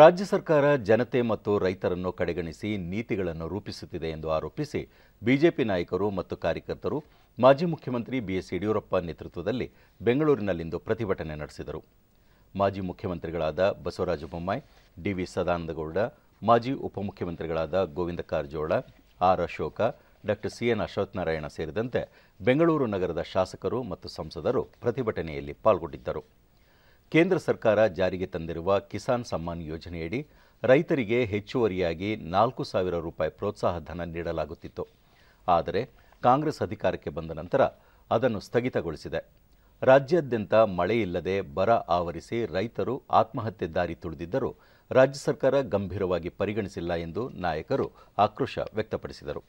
राज्य सरकार जनते ಮತ್ತು ರೈತರನ್ನು ಕಡೆಗಣಿಸಿ ನೀತಿಗಳನ್ನು ರೂಪಿಸುತ್ತಿದೆ ಎಂದು ಆರೋಪಿಸಿ ಬಿಜೆಪಿ ನಾಯಕರು ಮತ್ತು ಕಾರ್ಯಕರ್ತರು ಮಾಜಿ ಮುಖ್ಯಮಂತ್ರಿ ಬಿಎಸ್ ಯಡಿಯೂರಪ್ಪ ನೇತೃತ್ವದಲ್ಲಿ ಬೆಂಗಳೂರಿನಲ್ಲಿಂದು ಪ್ರತಿಭಟನೆ ನಡೆಸಿದರು. ಮಾಜಿ ಮುಖ್ಯಮಂತ್ರಿಗಳಾದ ಬಸವರಾಜ ಬೊಮ್ಮಾಯಿ, ಡಿವಿ ಸದಾನಂದಗೌಡ, ಮಾಜಿ ಉಪಮುಖ್ಯಮಂತ್ರಿಗಳಾದ Govinda Karjol, R Ashoka, doctor C N Ashwathnarayan ಸೇರಿದಂತೆ ಬೆಂಗಳೂರು ನಗರದ ಶಾಸಕರು ಮತ್ತು ಸಂಸದರು ಪ್ರತಿಭಟನೆಯಲ್ಲಿ ಪಾಲ್ಗೊಂಡಿದ್ದರು. ಕೇಂದ್ರ ಸರ್ಕಾರ ಜಾರಿಗೆ ತಂದಿರುವ ಕಿಸಾನ್ ಸಮ್ಮಾನ್ ಯೋಜನೆಯಡಿ ರೈತರಿಗೆ ಹೆಚ್ಚುವರಿಯಾಗಿ 4,000 ರೂಪಾಯಿ ಪ್ರೋತ್ಸಾಹ ಧನ ನೀಡಲಾಗುತ್ತಿತ್ತು. ಆದರೆ ಕಾಂಗ್ರೆಸ್ ಅಧಿಕಾರಕ್ಕೆ ಬಂದ ನಂತರ ಅದನ್ನು ಸ್ಥಗಿತಗೊಳಿಸಿದೆ. ರಾಜ್ಯಾದ್ಯಂತ ಮಳೆ ಇಲ್ಲದೆ ಬರ ಆವರಿಸಿ ರೈತರು ಆತ್ಮಹತ್ಯೆ ದಾರಿ ತುಳಿದಿದ್ದರೂ ರಾಜ್ಯ ಸರ್ಕಾರ ಗಂಭೀರವಾಗಿ ಪರಿಗಣಿಸಿಲ್ಲ ಎಂದು ನಾಯಕರು ಆಕ್ರೋಶ ವ್ಯಕ್ತಪಡಿಸಿದರು.